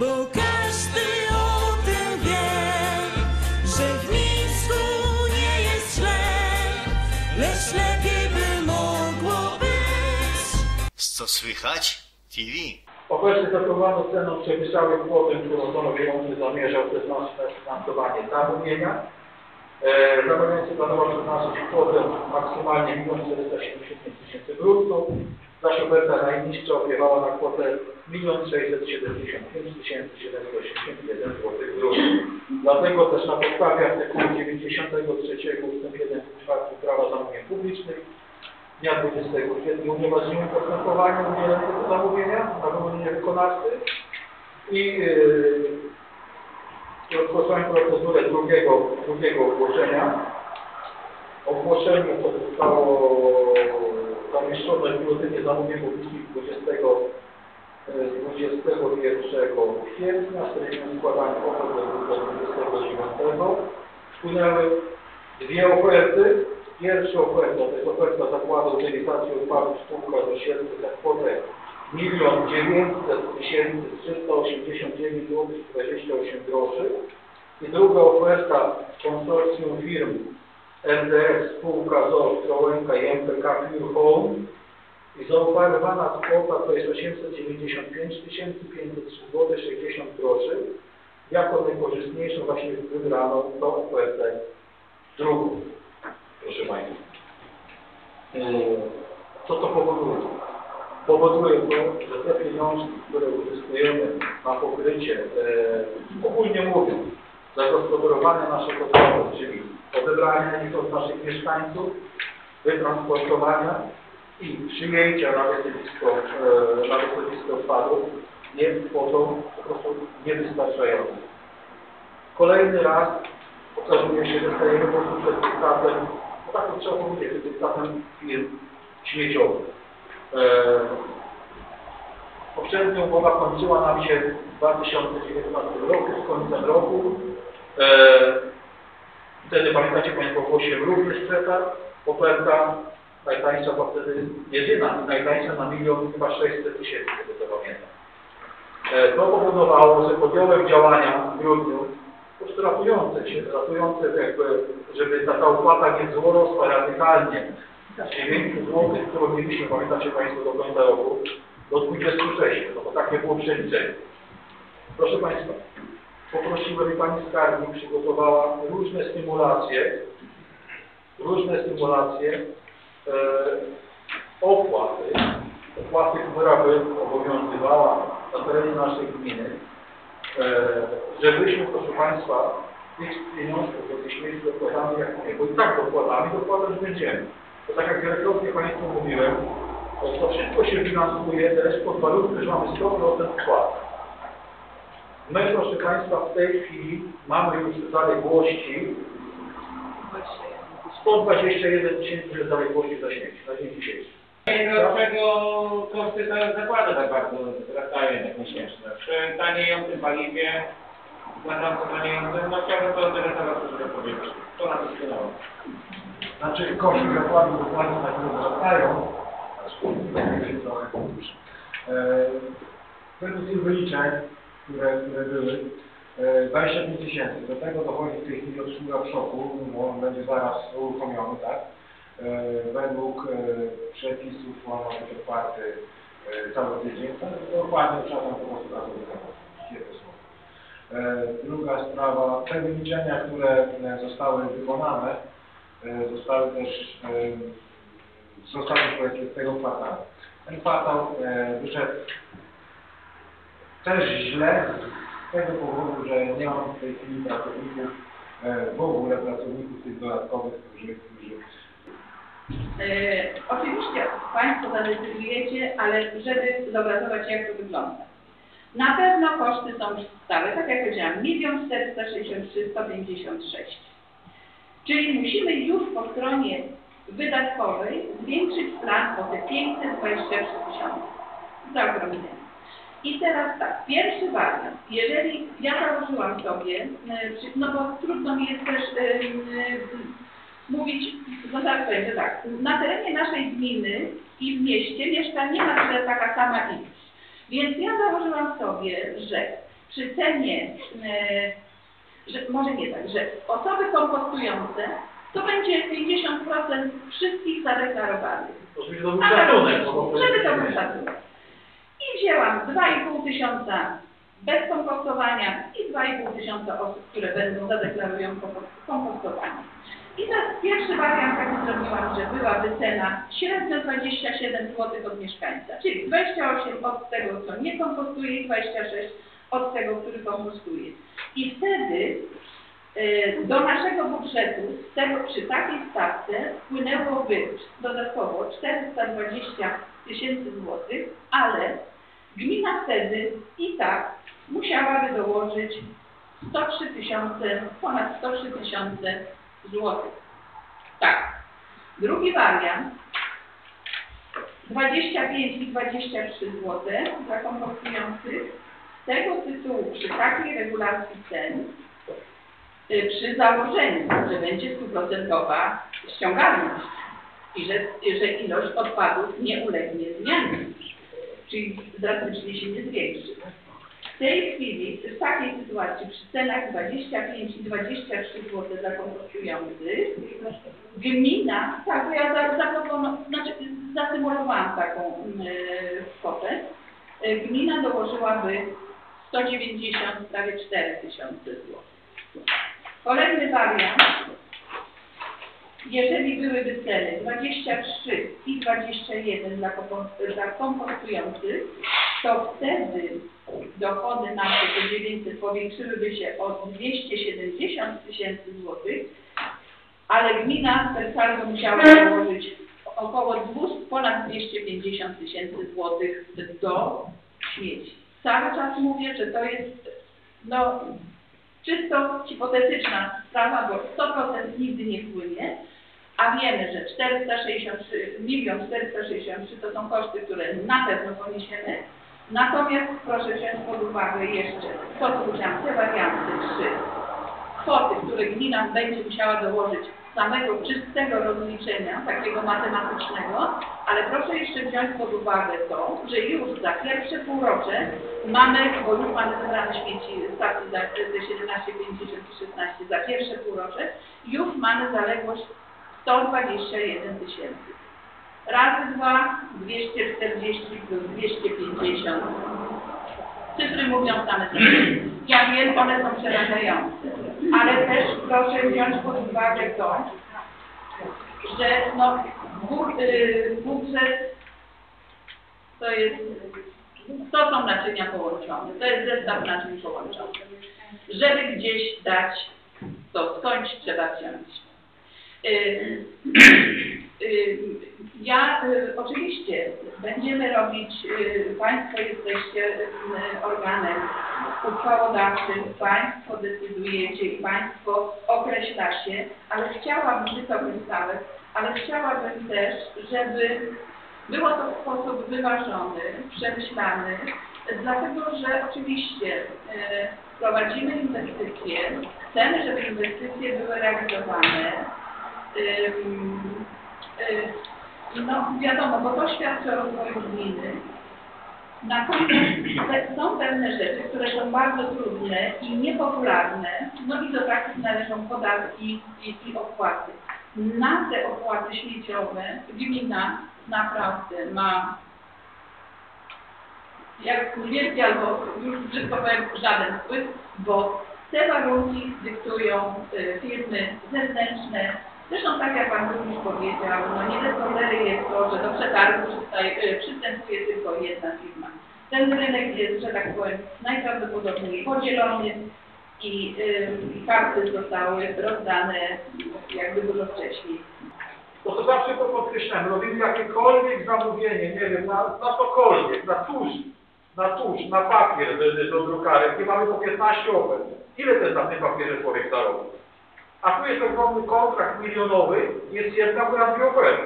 bo każdy o tym wie, że w Mińsku nie jest źle, lecz lepiej by mogło być. Co słychać? TV. Obecnie zaproponowano ceną przewyższały głowę, którą zamawiający zamierzał przeznaczyć na finansowanie zamówienia. Zamawiający planował przeznaczyć kwotę maksymalnie 1 475 000 brutto, zaś oferta najniższa opiewała na kwotę 1 675 781 zł brutto. Dlatego też na podstawie artykułu 93 ust. 1 i 4 Prawa Zamówień Publicznych dnia 20 kwietnia unieważniły postępowanie udzielającego zamówienia na wyłonienie wykonawcy i rozpocząłem procedurę drugiego ogłoszenia. Ogłoszenie to zostało zamieszczone w Biuletynie Zamówień Publicznych 21 kwietnia, z terminem składania ofert do 29. Wpłynęły dwie oferty. Pierwsza oferta to jest oferta zakładu utylizacji odpadów spółka Dosielcy za kwotę 1 900 389 zł 28 groszy i druga oferta konsorcjum firm LDF spółka ZOO Ostrołęka i MPK Pure Home i zaoferowana kwota to jest 895 503 zł 60 groszy. Jako najkorzystniejszą właśnie wybrano tą ofertę drugą. Proszę Państwa, co to powoduje? Powoduje to, że te pieniądze, które uzyskujemy na pokrycie, ogólnie mówiąc, zagospodarowanie naszego odpadów, czyli odebranie ich od naszych mieszkańców, wytransportowania i przyjęcia na wysypisko odpadów jest kwotą po prostu niewystarczającą. Kolejny raz okazuje się, że stajemy po prostu przed dyktatem, bo tak to trzeba powiedzieć, przed dyktatem firm śmieciowych. Poprzednia umowa kończyła nam się w 2019 roku, z końcem roku. Wtedy, pamiętacie Państwo, ogłosiłem również przetarg. Oferta najtańsza była wtedy jedyna, najtańsza na 1 600 000, kiedy to pamiętam. To powodowało, że podjąłem działania w grudniu ratujące jakby, żeby ta opłata nie wzrosła radykalnie z 9 zł, którą mieliśmy, pamiętacie Państwo, do końca roku, do 26, no bo takie było przeliczenie. Proszę Państwa, poprosiłem, i Pani Skarbnik przygotowała różne symulacje opłaty, która by obowiązywała na terenie naszej gminy, żebyśmy, proszę Państwa, tych pieniążków, jakichś miejsc dokładami, jak nie, bo i tak dokładać będziemy. To tak jak wielokrotnie Państwu mówiłem, to wszystko się finansuje też pod warunkiem, że mamy 100% wkład. My, proszę Państwa, w tej chwili mamy już zaległości 121 000 zaległości na dzień dzisiejszy. Nie wiem, dlaczego koszty zakładu tak bardzo wzrastają jak miesięczne. Przy taniejącym paliwie, znacząco taniejącym, no chciałbym to interesować, żeby powiedzieć. To nam doskonała. Znaczy koszty zakładu tak wzrastają, według tych wyliczeń, które były, 25 000. Do tego dochodzi w tej chwili obsługa w szoku, bo on będzie zaraz uruchomiony, tak? Według przepisów ma być otwarty cały tydzień, dokładnie trzeba tam po prostu razu wykonać. Druga sprawa, te wyliczenia, które zostały wykonane, zostały też z tego kwartału. Ten kwartał wyszedł też źle z tego powodu, że nie mam w tej chwili pracowników, w ogóle pracowników tych dodatkowych, którzy oczywiście Państwo zadecydujecie, ale żeby zobrazować, jak to wygląda. Na pewno koszty są stałe, tak jak powiedziałam, 1 463 156. Czyli musimy już po stronie wydatkowej zwiększyć plan o te 523 000. Zaokrąglenie. I teraz tak, pierwszy wariant, jeżeli ja założyłam sobie, no bo trudno mi jest też mówić, no tak powiem, że tak, na terenie naszej gminy i w mieście mieszka nie ma taka sama ilość. Więc ja założyłam sobie, że przy cenie, że może nie tak, że osoby kompostujące to będzie 50% wszystkich zadeklarowanych. Żeby to był szacunek. I wzięłam 2500 bez kompostowania i 2500 osób, które będą zadeklarują kompostowanie. I teraz pierwszy wariant taki zrobiłam, że była wycena średnio 27 zł od mieszkańca, czyli 28 od tego, co nie kompostuje i 26 od tego, który kompostuje. I wtedy do naszego budżetu z tego, przy takiej stawce wpłynęłoby dodatkowo 420 tysięcy złotych, ale gmina wtedy i tak musiałaby dołożyć 103 tysiące złotych. Tak. Drugi wariant 25 i 23 zł dla kompostujących. Z tego tytułu przy takiej regulacji cen, przy założeniu, że będzie 100% ściągalność i że ilość odpadów nie ulegnie zmianie, czyli drastycznie się nie zwiększy. W tej chwili, w takiej sytuacji, przy cenach 25 i 23 zł za kompostujących, gmina, tak, bo ja zasymulowałam taką kwotę, gmina dołożyłaby 190, prawie 4 tysiące zł. Kolejny wariant, jeżeli byłyby ceny 23 i 21 dla kompostujących, to wtedy dochody nasze do 900 powiększyłyby się o 270 tysięcy złotych, ale gmina z Persalgo musiała dołożyć około ponad 250 tysięcy złotych do śmieci. Cały czas mówię, że to jest no, czysto hipotetyczna sprawa, bo 100% nigdy nie wpłynie, a wiemy, że 1 463 000 to są koszty, które na pewno poniesiemy. Natomiast proszę wziąć pod uwagę jeszcze, co tu chciałam, te warianty 3, kwoty, które gmina będzie musiała dołożyć samego czystego rozliczenia, takiego matematycznego, ale proszę jeszcze wziąć pod uwagę to, że już za pierwsze półrocze mamy, bo już mamy zebrane śmieci z stacji za 17,50 i 16, za pierwsze półrocze już mamy zaległość 121 tysięcy. Razy 2, 240 plus 250. Cyfry mówią same sobie. Ja wiem, one są przerażające, ale też proszę wziąć pod uwagę to, że no, budżet to jest, to są naczynia połączone, to jest zestaw naczyń połączonych. Żeby gdzieś dać, to skądś trzeba wziąć. Ja oczywiście będziemy robić, Państwo jesteście organem uchwałodawczym, Państwo decydujecie i Państwo określa się, ale chciałabym, żeby to wystawać, ale chciałabym też, żeby było to w sposób wyważony, przemyślany, dlatego że oczywiście prowadzimy inwestycje, chcemy, żeby inwestycje były realizowane. No wiadomo, bo to świadczy o rozwoju gminy. Natomiast są pewne rzeczy, które są bardzo trudne i niepopularne, no i do takich należą podatki i opłaty. Na te opłaty śmieciowe gmina naprawdę ma, jak wielki albo już brzydko powiem, żaden wpływ, bo te warunki dyktują firmy zewnętrzne. Zresztą tak jak Pan również powiedział, no nie bez kozery jest to, że do przetargu przystępuje tylko jedna firma. Ten rynek jest, że tak powiem, najprawdopodobniej podzielony i karty zostały rozdane jakby dużo wcześniej. To zawsze to podkreślam, robimy jakiekolwiek zamówienie, nie wiem, na cokolwiek, na tusz, na papier do drukarek, nie mamy po 15 obecnych. Ile ten za tym papierem człowiek zarobił? A tu jest ogromny kontrakt milionowy, jest jedna, która robi ofertę.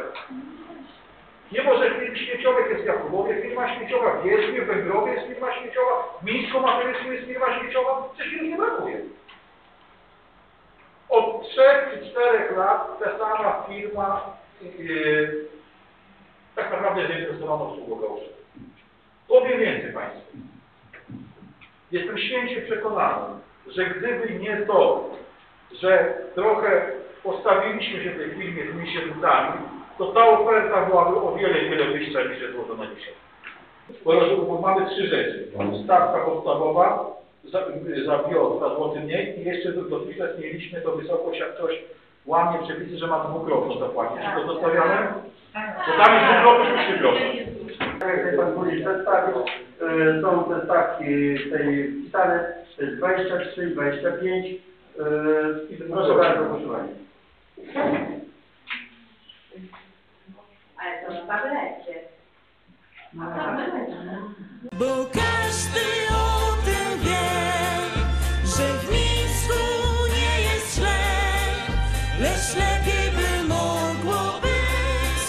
Mimo, że firm śmieciowych jest w Jakubowie, firma śmieciowa w Jeźdźmie, w Węgrowie jest firma śmieciowa, w Mińsko-Mazowiecku jest firma śmieciowa, przecież firm nie brakuje. Od 3 czy 4 lat ta sama firma tak naprawdę zainteresowana usługą. Powiem więcej Państwu. Jestem święcie przekonany, że gdyby nie to, że trochę postawiliśmy się w tej firmie z misienicami, to ta oferta byłaby o wiele, wiele wyższa niż jest złożona dzisiaj. Bo mamy trzy rzeczy. Stawka podstawowa za bio, za złoty mniej i jeszcze dotychczas mieliśmy to wysokość, jak ktoś łamie przepisy, że ma dwukrotność zapłacić. Czy to zostawiamy? Bo tam jest dwukrotność i trzykrotność. Jak Pan Burmistrz przedstawił, są te stawki tej wpisane, to jest 23, 25 i proszę bardzo o głosowanie. Ale to na tablecie. Na tablecie. Bo każdy o tym wie, że w Mińsku nie jest źle, lecz lepiej by mogło być.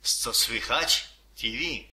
Co słychać? TV.